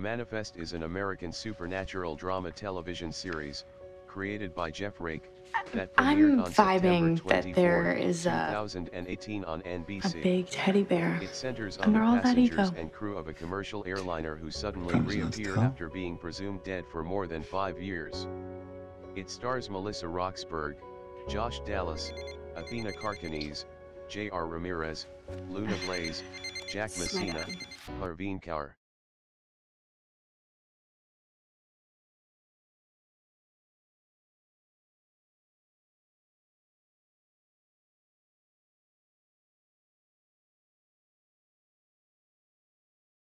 Manifest is an American supernatural drama television series, created by Jeff Rake, that premiered on September 24, 2018 on NBC. A big teddy bear. It centers on the passengers and crew of a commercial airliner who suddenly reappear after being presumed dead for more than 5 years. It stars Melissa Roxburgh, Josh Dallas, Athena Karkanis, J.R. Ramirez, Luna Blaise, Jack Messina, Harveen Kaur,